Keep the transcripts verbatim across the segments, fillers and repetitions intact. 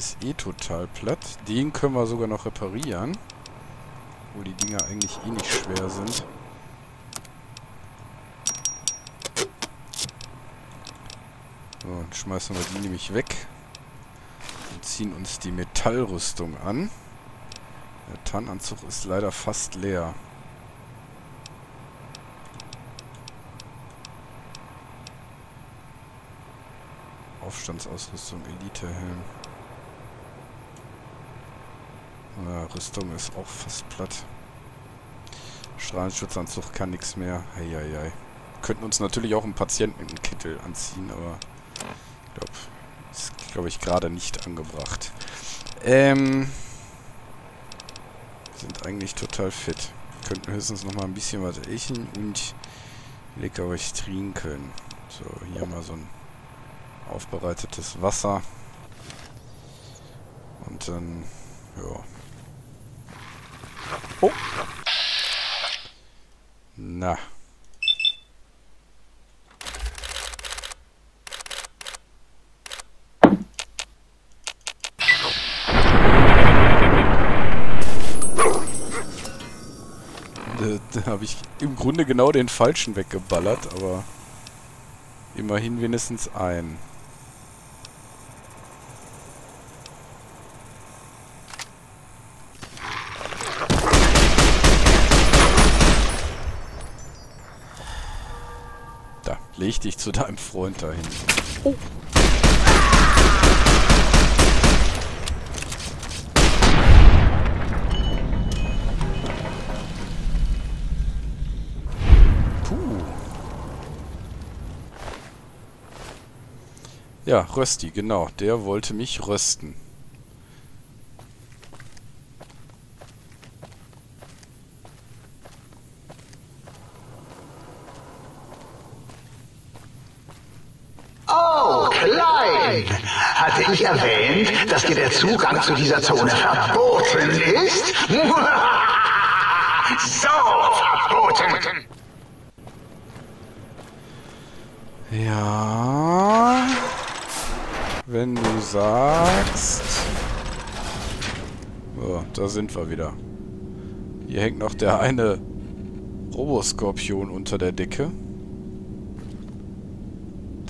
ist eh total platt. Den können wir sogar noch reparieren. Obwohl die Dinger eigentlich eh nicht schwer sind. So, dann schmeißen wir die nämlich weg. Und ziehen uns die Metallrüstung an. Der Tarnanzug ist leider fast leer. Aufstandsausrüstung, Elite-Helm. Ja, Rüstung ist auch fast platt. Strahlenschutzanzug kann nichts mehr. Heieiei. Könnten uns natürlich auch einen Patienten mit einem Kittel anziehen, aber ich glaube, ist, glaube ich, gerade nicht angebracht. Ähm. Sind eigentlich total fit. Könnten höchstens nochmal ein bisschen was essen und lecker was trinken. So, hier haben wir so ein aufbereitetes Wasser. Und dann, ja. Oh! Na. Da habe ich im Grunde genau den falschen weggeballert, aber immerhin wenigstens einen. Da, leg dich zu deinem Freund dahin. Oh. Ja, Rösti, genau. Der wollte mich rösten. Oh, Klein! Hatte ich erwähnt, dass dir der Zugang zu dieser Zone verboten ist? So verboten! Ja... Wenn du sagst... So, da sind wir wieder. Hier hängt noch der eine Roboskorpion unter der Decke.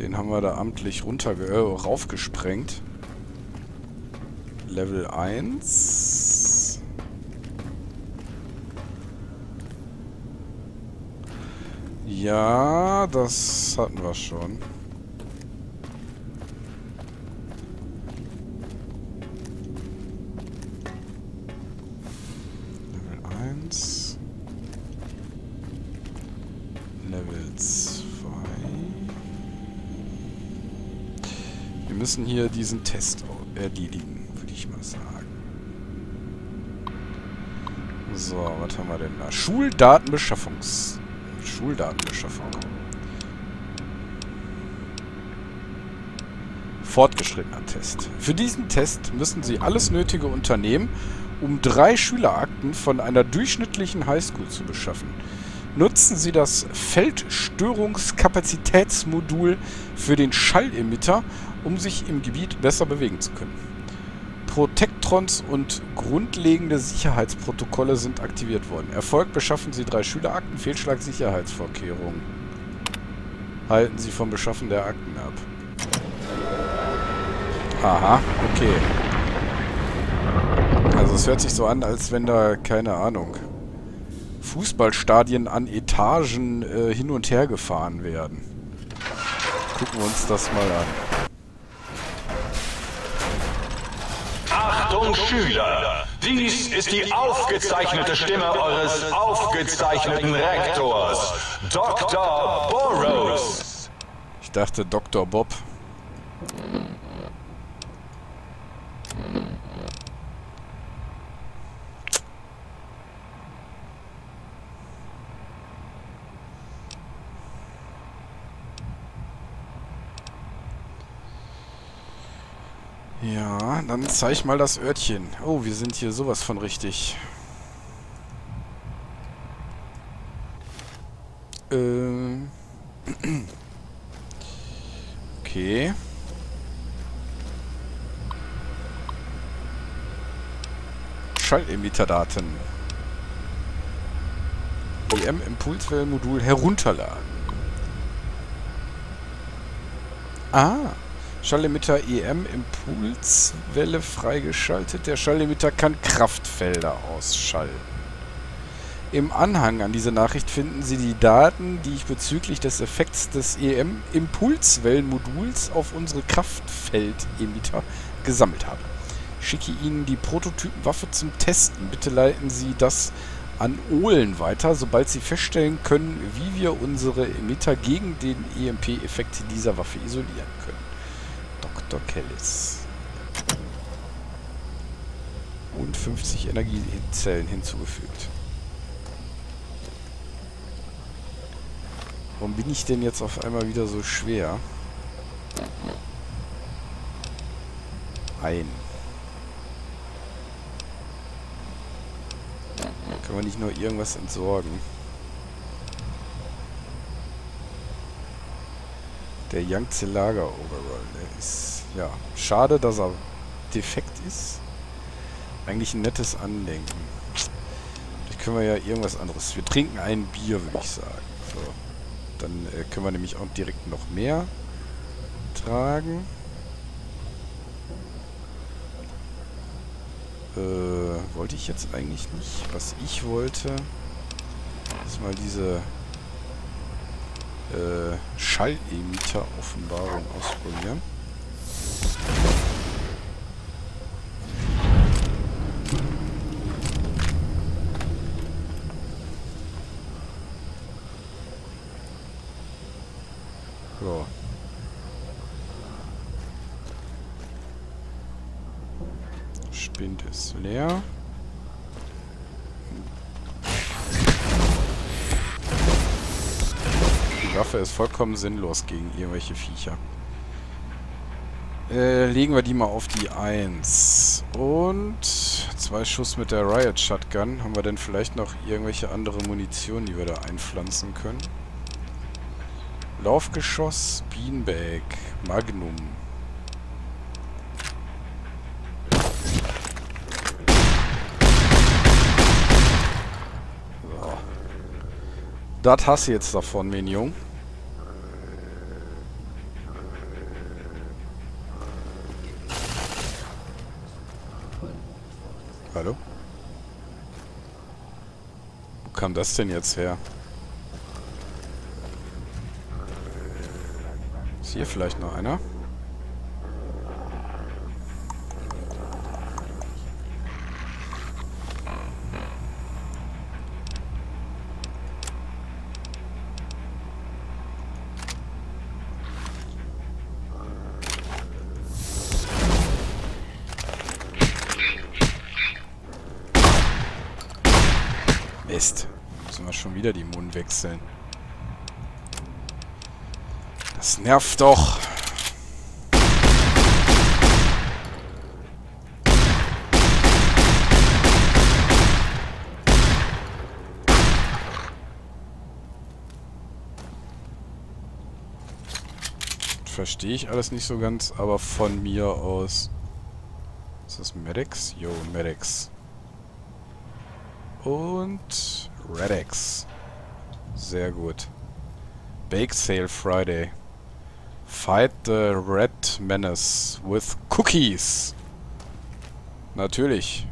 Den haben wir da amtlich runterge... Äh, raufgesprengt. Level eins. Ja, das hatten wir schon. Müssen hier diesen Test erledigen, würde ich mal sagen. So, was haben wir denn da? Schuldatenbeschaffungs... Schuldatenbeschaffung. Fortgeschrittener Test. Für diesen Test müssen Sie alles Nötige unternehmen, um drei Schülerakten von einer durchschnittlichen Highschool zu beschaffen. Nutzen Sie das Feldstörungskapazitätsmodul für den Schallemitter, um sich im Gebiet besser bewegen zu können. Protektrons und grundlegende Sicherheitsprotokolle sind aktiviert worden. Erfolg beschaffen Sie drei Schülerakten, Fehlschlag Sicherheitsvorkehrungen. Halten Sie vom Beschaffen der Akten ab. Aha, okay. Also es hört sich so an, als wenn da, keine Ahnung, Fußballstadien an Etagen äh, hin und her gefahren werden. Gucken wir uns das mal an. Achtung Schüler! Dies ist die aufgezeichnete Stimme eures aufgezeichneten Rektors, Doktor Boros. Ich dachte Doktor Bob. Ja, dann zeig mal das Örtchen. Oh, wir sind hier sowas von richtig. Ähm. Okay. Schallemitterdaten. E M-Impulswellenmodul herunterladen. Ah, Schallemitter E M-Impulswelle freigeschaltet. Der Schallemitter kann Kraftfelder ausschalten. Im Anhang an diese Nachricht finden Sie die Daten, die ich bezüglich des Effekts des E M-Impulswellenmoduls auf unsere Kraftfeldemitter gesammelt habe. Ich schicke Ihnen die Prototypenwaffe zum Testen. Bitte leiten Sie das an Ohlen weiter, sobald Sie feststellen können, wie wir unsere Emitter gegen den E M P-Effekt dieser Waffe isolieren können. Doktor Kellis. Und fünfzig Energiezellen hinzugefügt. Warum bin ich denn jetzt auf einmal wieder so schwer? Ein. Können wir nicht nur irgendwas entsorgen? Der Yangtze-Lager-Overall, der ist... Ja, schade, dass er defekt ist. Eigentlich ein nettes Andenken. Vielleicht können wir ja irgendwas anderes... Wir trinken ein Bier, würde ich sagen. So. Dann äh, können wir nämlich auch direkt noch mehr tragen. Äh, wollte ich jetzt eigentlich nicht. Was ich wollte, ist mal diese äh, Schall-Emitter-Offenbarung ausprobieren. So. Spind ist leer. Die Waffe ist vollkommen sinnlos gegen irgendwelche Viecher. Äh, legen wir die mal auf die eins. Und zwei Schuss mit der Riot Shotgun. Haben wir denn vielleicht noch irgendwelche andere Munition, die wir da einpflanzen können? Laufgeschoss, Beanbag, Magnum. So. Das hast du jetzt davon, mein Junge. Hallo? Wo kam das denn jetzt her? Hier vielleicht noch einer. Mist. Müssen wir schon wieder die Mund wechseln. Das nervt doch. Verstehe ich alles nicht so ganz, aber von mir aus... Ist das Medex? Jo, Medex. Und... Redex. Sehr gut. Bake Sale Friday. Fight the Red Menace with Cookies. Natürlich.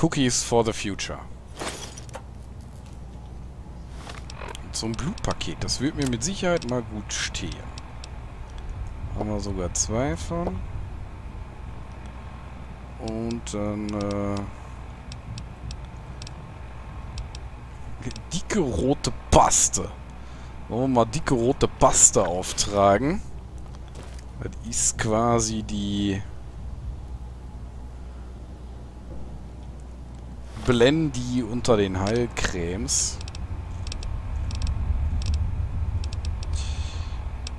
Cookies for the future. Und so ein Blutpaket, das wird mir mit Sicherheit mal gut stehen. Haben wir sogar zwei von. Und dann, äh... dicke rote Paste. Wollen wir mal dicke rote Paste auftragen. Das ist quasi die Blendi unter den Heilcremes.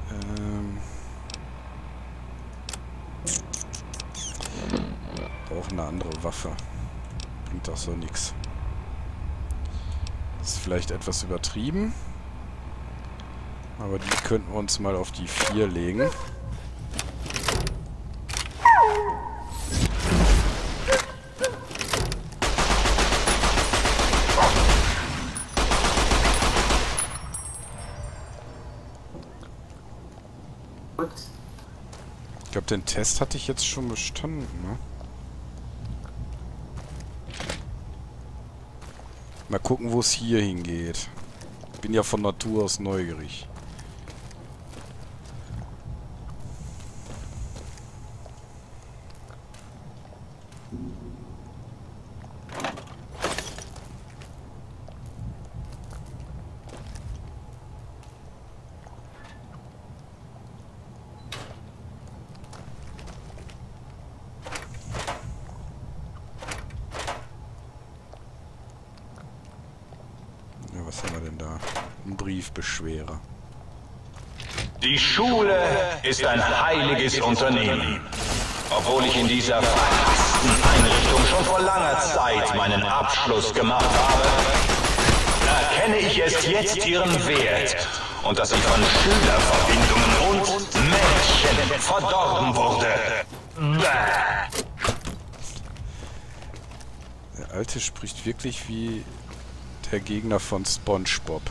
Ähm. Brauchen eine andere Waffe. Bringt doch so nichts. Ist vielleicht etwas übertrieben. Aber die könnten wir uns mal auf die vier legen. gedrückt. Ich glaube, den Test hatte ich jetzt schon bestanden, ne? Mal gucken, wo es hier hingeht. Bin ja von Natur aus neugierig. Briefbeschwerer. Die Schule ist ein heiliges Unternehmen. Obwohl ich in dieser verhassten Einrichtung schon vor langer Zeit meinen Abschluss gemacht habe, erkenne ich erst jetzt ihren Wert und dass ich von Schülerverbindungen und Menschen verdorben wurde. Der Alte spricht wirklich wie der Gegner von SpongeBob.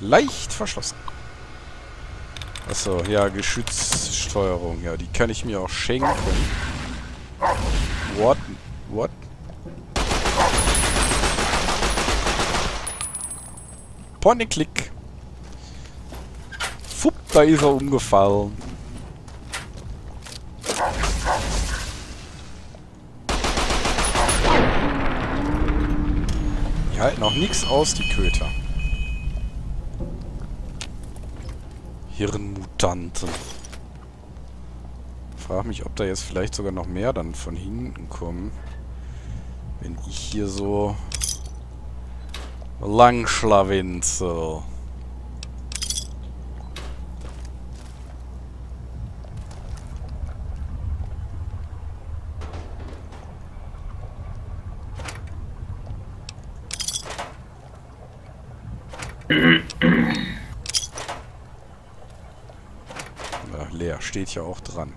Leicht verschlossen. Achso, ja, Geschützsteuerung. Ja, die kann ich mir auch schenken. What? What? Point-and-click. Fupp, da ist er umgefallen. Die halten auch nichts aus, die Köter. Hirnmutanten. Ich frage mich, ob da jetzt vielleicht sogar noch mehr dann von hinten kommen. Wenn ich hier so langschlawinzel. Steht ja auch dran.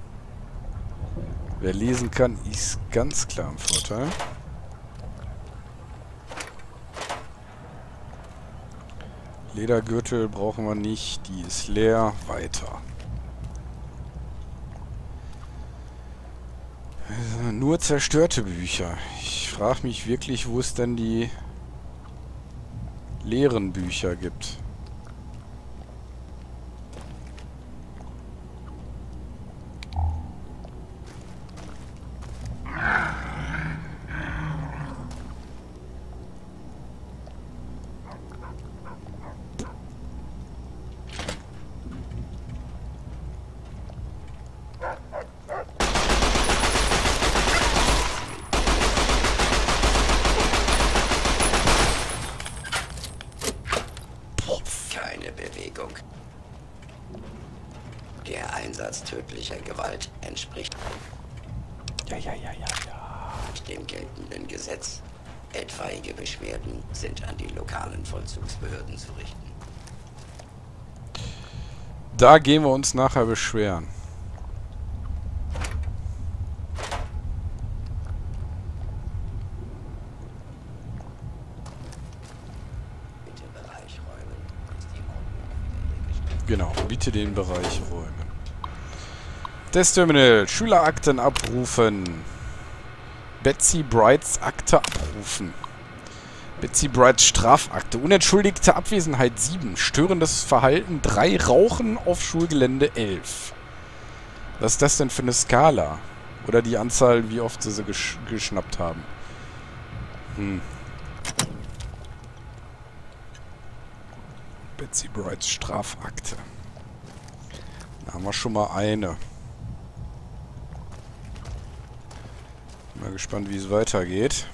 Wer lesen kann, ist ganz klar im Vorteil. Ledergürtel brauchen wir nicht. Die ist leer. Weiter. Also nur zerstörte Bücher. Ich frage mich wirklich, wo es denn die leeren Bücher gibt. Tödlicher Gewalt entspricht ja, ja, ja, ja, ja. dem geltenden Gesetz. Etwaige Beschwerden sind an die lokalen Vollzugsbehörden zu richten. Da gehen wir uns nachher beschweren. Bitte Bereich räumen. Ist die Ordnung. Genau, bitte den Bereich räumen. Testterminal. Schülerakten abrufen. Betsy Brights Akte abrufen. Betsy Brights Strafakte. Unentschuldigte Abwesenheit sieben. Störendes Verhalten drei. Rauchen auf Schulgelände elf. Was ist das denn für eine Skala? Oder die Anzahl, wie oft sie sie gesch geschnappt haben. Hm. Betsy Brights Strafakte. Da haben wir schon mal eine. Mal gespannt, wie es weitergeht.